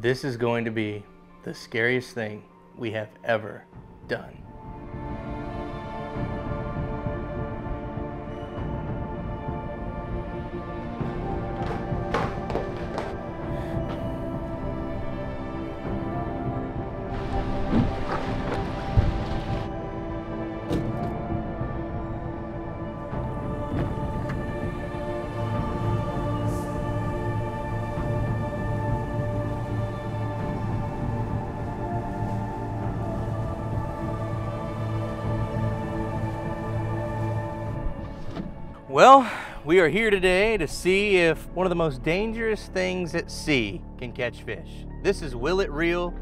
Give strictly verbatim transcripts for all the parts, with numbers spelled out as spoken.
This is going to be the scariest thing we have ever done. Well, we are here today to see if one of the most dangerous things at sea can catch fish. This is Will It Reel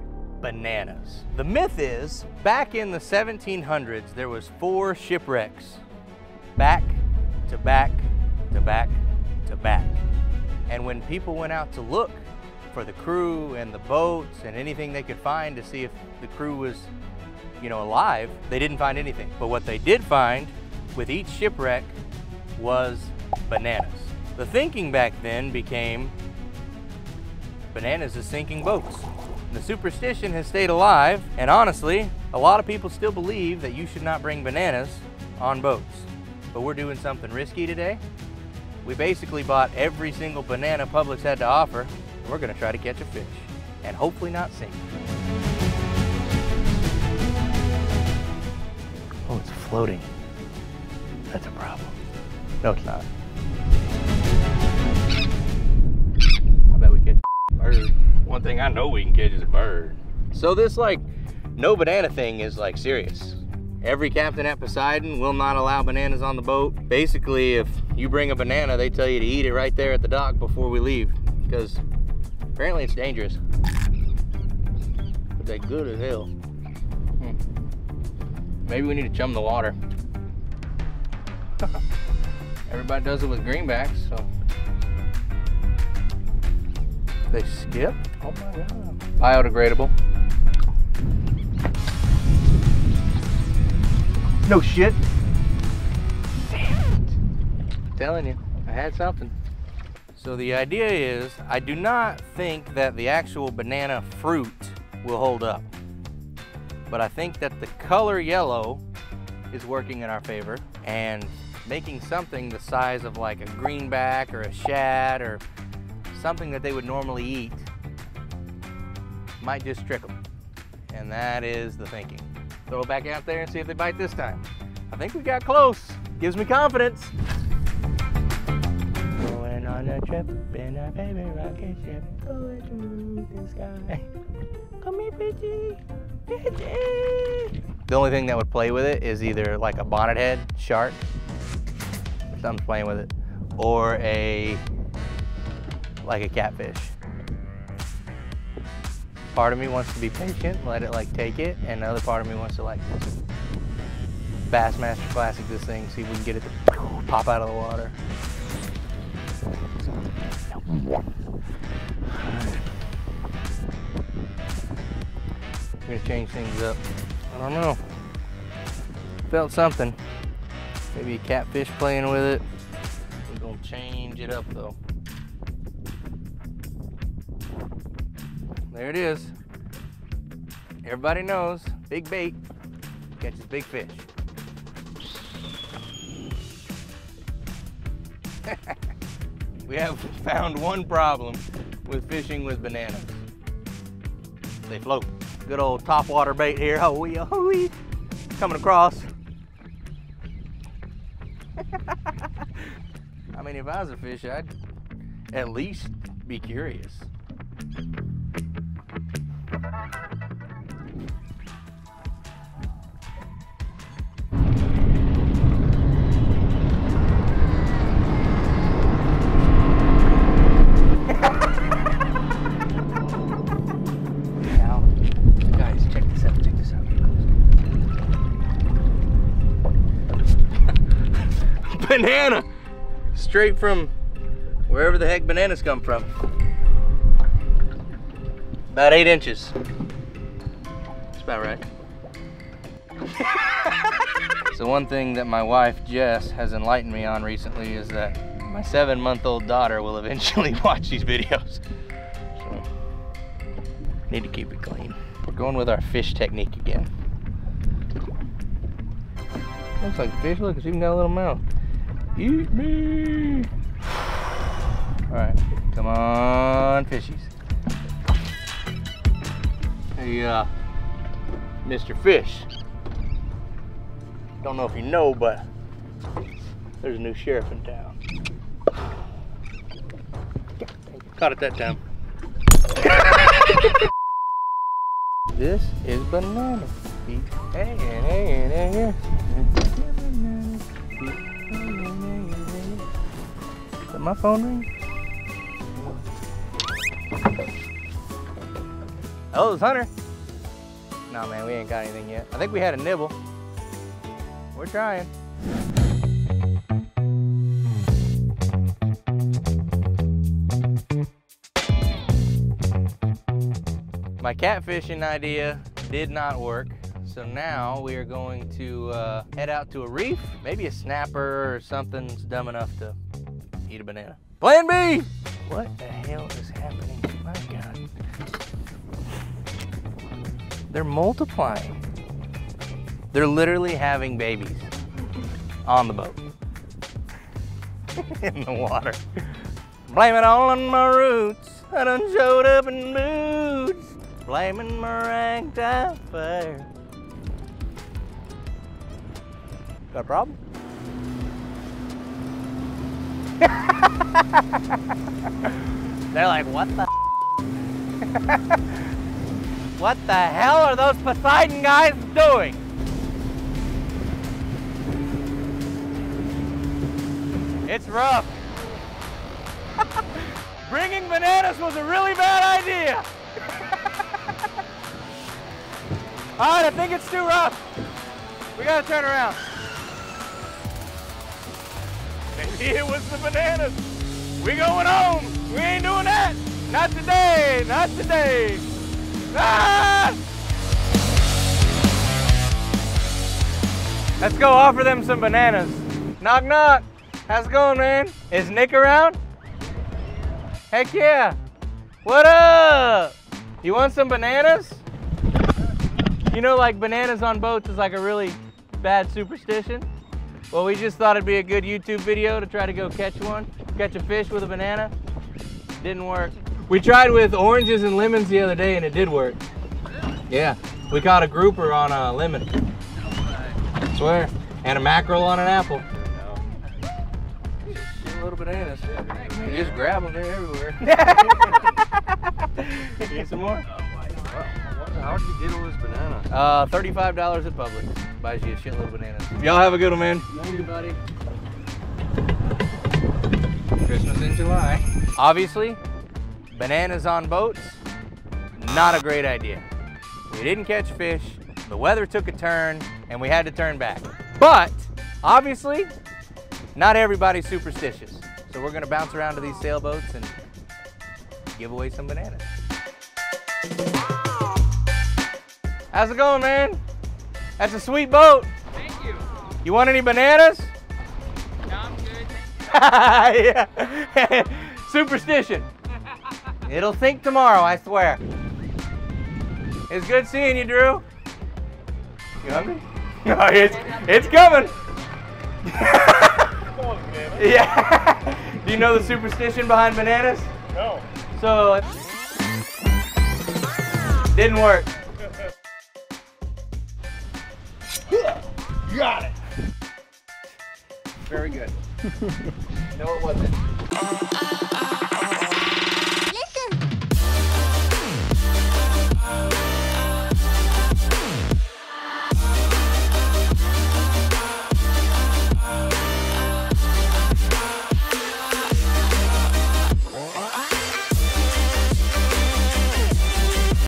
bananas. The myth is, back in the seventeen hundreds, there was four shipwrecks, back to back to back to back. And when people went out to look for the crew and the boats and anything they could find to see if the crew was, you know, alive, they didn't find anything. But what they did find with each shipwreck was bananas. The thinking back then became bananas is sinking boats. The superstition has stayed alive, and honestly, a lot of people still believe that you should not bring bananas on boats. But we're doing something risky today. We basically bought every single banana Publix had to offer, and we're gonna try to catch a fish, and hopefully not sink. Oh, it's floating. That's a problem. No, it's not. I bet we catch a bird. One thing I know we can catch is a bird. So this like no banana thing is like serious. Every captain at Poseidon will not allow bananas on the boat. Basically, if you bring a banana, they tell you to eat it right there at the dock before we leave, because apparently it's dangerous. But they're good as hell. Hmm. Maybe we need to chum the water. Everybody does it with greenbacks, so. They skip? Oh my God. Biodegradable. No shit. Damn it. I'm telling you, I had something. So the idea is, I do not think that the actual banana fruit will hold up. But I think that the color yellow is working in our favor, and making something the size of like a greenback or a shad or something that they would normally eat might just trick them. And that is the thinking. Throw it back out there and see if they bite this time. I think we got close. Gives me confidence. Going on a trip in our favorite rocket ship, going through the sky. Come here, Pidgey. Pidgey. The only thing that would play with it is either like a bonnet head shark, something's playing with it, or a like a catfish. Part of me wants to be patient, let it like take it, and the other part of me wants to like this Bassmaster Classic this thing, see if we can get it to pop out of the water. I'm gonna change things up. I don't know. Felt something. Maybe a catfish playing with it. We're gonna change it up though. There it is. Everybody knows, big bait catches big fish. We have found one problem with fishing with bananas. They float. Good old topwater bait here. Ho-wee, ho-wee. Coming across. I mean, if I was a fish, I'd at least be curious. Banana! Straight from wherever the heck bananas come from. About eight inches. That's about right. So one thing that my wife, Jess, has enlightened me on recently is that my seven month old daughter will eventually watch these videos. So Need to keep it clean. We're going with our fish technique again. Looks like fish. Look, it's even got a little mouth. Eat me! Alright, come on, fishies. Hey, uh, Mister Fish. Don't know if you know, but there's a new sheriff in town. Caught it that time. This is banana. Eat hey, hey, hey, hey. Did my phone ring? Oh, it's Hunter. No, man, we ain't got anything yet. I think we had a nibble. We're trying. My catfishing idea did not work, so now we are going to uh, head out to a reef. Maybe a snapper or something's dumb enough to eat a banana. Plan B! What the hell is happening? My God. They're multiplying. They're literally having babies on the boat, in the water. Blame it all on my roots. I done showed up in moods. Blaming my ranked fire. Got a problem? They're like, what the what the hell are those Poseidon guys doing? It's rough. Bringing bananas was a really bad idea. All right, I think it's too rough. We gotta turn around. Maybe it was the bananas. We going home. We ain't doing that. Not today, not today. Ah! Let's go offer them some bananas. Knock, knock. How's it going, man? Is Nick around? Heck yeah. What up? You want some bananas? You know, like bananas on boats is like a really bad superstition. Well, we just thought it'd be a good YouTube video to try to go catch one. Catch a fish with a banana. Didn't work. We tried with oranges and lemons the other day and it did work. Yeah, we caught a grouper on a lemon. I swear. And a mackerel on an apple. Little bananas. You just grab them, they're everywhere. You need some more? How did you get all this banana? Uh, thirty-five dollars at Publix. Buys you a shitload of bananas. Y'all have a good one, man. Thank you, buddy. Christmas in July. Obviously, bananas on boats, not a great idea. We didn't catch fish, the weather took a turn, and we had to turn back. But, obviously, not everybody's superstitious. So we're gonna bounce around to these sailboats and give away some bananas. How's it going, man? That's a sweet boat. Thank you. You want any bananas? No, I'm good. Yeah. Superstition. It'll sink tomorrow, I swear. It's good seeing you, Drew. You hungry? No, it's, it's coming. Come on, bananas. Yeah. Do you know the superstition behind bananas? No. So, didn't work. Got it. Very good. No, it wasn't.